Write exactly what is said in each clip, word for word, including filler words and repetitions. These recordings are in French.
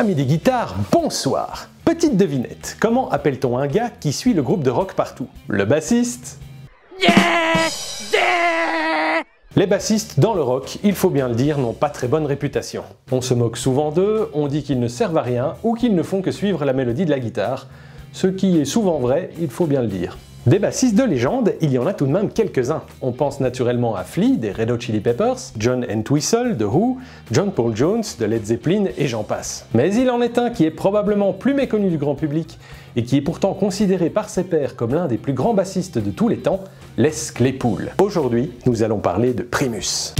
Amis des guitares, bonsoir. Petite devinette, comment appelle-t-on un gars qui suit le groupe de rock partout? Le bassiste. Yeah, yeah. Les bassistes dans le rock, il faut bien le dire, n'ont pas très bonne réputation. On se moque souvent d'eux, on dit qu'ils ne servent à rien ou qu'ils ne font que suivre la mélodie de la guitare, ce qui est souvent vrai, il faut bien le dire. Des bassistes de légende, il y en a tout de même quelques-uns. On pense naturellement à Flea des Red Hot Chili Peppers, John Entwistle de Who, John Paul Jones de Led Zeppelin et j'en passe. Mais il en est un qui est probablement plus méconnu du grand public et qui est pourtant considéré par ses pairs comme l'un des plus grands bassistes de tous les temps, Les Claypool. Aujourd'hui, nous allons parler de Primus.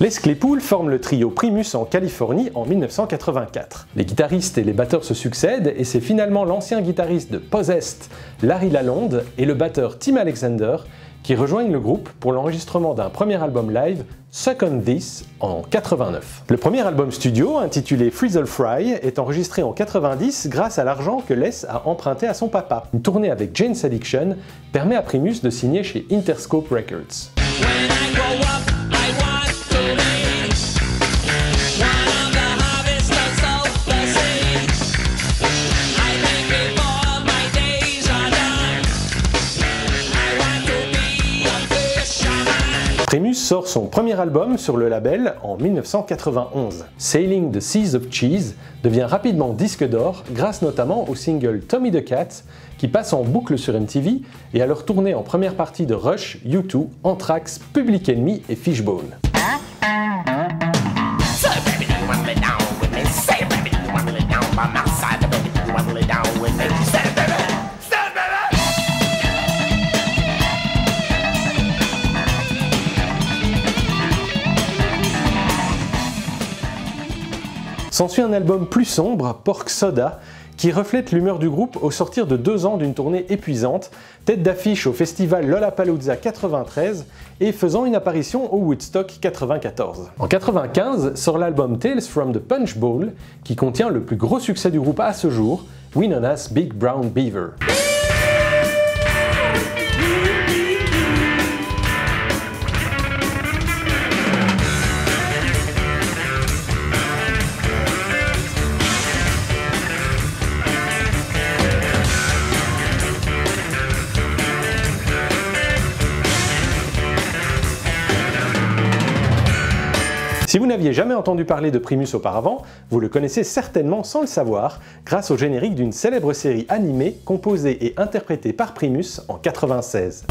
Les Claypool forment le trio Primus en Californie en mille neuf cent quatre-vingt-quatre. Les guitaristes et les batteurs se succèdent et c'est finalement l'ancien guitariste de Possessed, Larry Lalonde, et le batteur Tim Alexander qui rejoignent le groupe pour l'enregistrement d'un premier album live, Suck on This, en quatre-vingt-neuf. Le premier album studio, intitulé Frizzle Fry, est enregistré en quatre-vingt-dix grâce à l'argent que Les a emprunté à son papa. Une tournée avec Jane's Addiction permet à Primus de signer chez Interscope Records. Primus sort son premier album sur le label en mille neuf cent quatre-vingt-onze. Sailing the Seas of Cheese devient rapidement disque d'or grâce notamment au single Tommy the Cat qui passe en boucle sur M T V et à leur tournée en première partie de Rush, U two, Anthrax, Public Enemy et Fishbone. S'ensuit un album plus sombre, Pork Soda, qui reflète l'humeur du groupe au sortir de deux ans d'une tournée épuisante, tête d'affiche au festival Lollapalooza quatre-vingt-treize et faisant une apparition au Woodstock quatre-vingt-quatorze. En quatre-vingt-quinze sort l'album Tales from the Punch Bowl, qui contient le plus gros succès du groupe à ce jour, Winona's Big Brown Beaver. Si vous n'aviez jamais entendu parler de Primus auparavant, vous le connaissez certainement sans le savoir grâce au générique d'une célèbre série animée composée et interprétée par Primus en quatre-vingt-seize.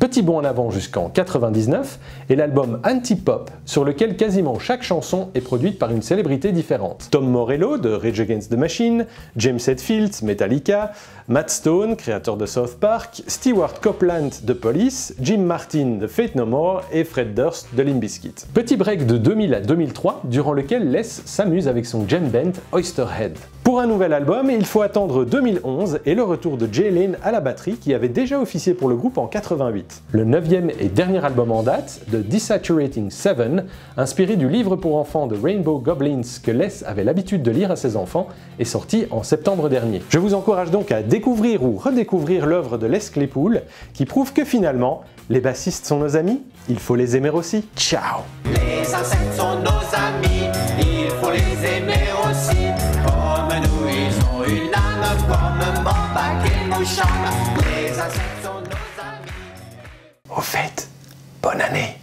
Petit bond en avant jusqu'en quatre-vingt-dix-neuf et l'album Anti-Pop sur lequel quasiment chaque chanson est produite par une célébrité différente. Tom Morello de Rage Against the Machine, James Hetfield, Metallica, Matt Stone, créateur de South Park, Stewart Copeland de Police, Jim Martin de Faith No More et Fred Durst de Limp Bizkit. Petit break de deux mille à deux mille trois durant lequel Les s'amuse avec son jam band Oysterhead. Pour un nouvel album, il faut attendre deux mille onze et le retour de Jay Lane à la batterie qui avait déjà officié pour le groupe en quatre-vingt-huit. Le neuvième et dernier album en date, The Desaturating Seven, inspiré du livre pour enfants de Rainbow Goblins que Les avait l'habitude de lire à ses enfants, est sorti en septembre dernier. Je vous encourage donc à découvrir ou redécouvrir l'œuvre de Les Claypool, qui prouve que finalement, les bassistes sont nos amis, il faut les aimer aussi. Ciao! Les insectes sont nos amis, il faut les aimer aussi. Comme nous, ils ont une âme, comme mon paquet nous charme. Les insectes sont nos amis. Au fait, bonne année.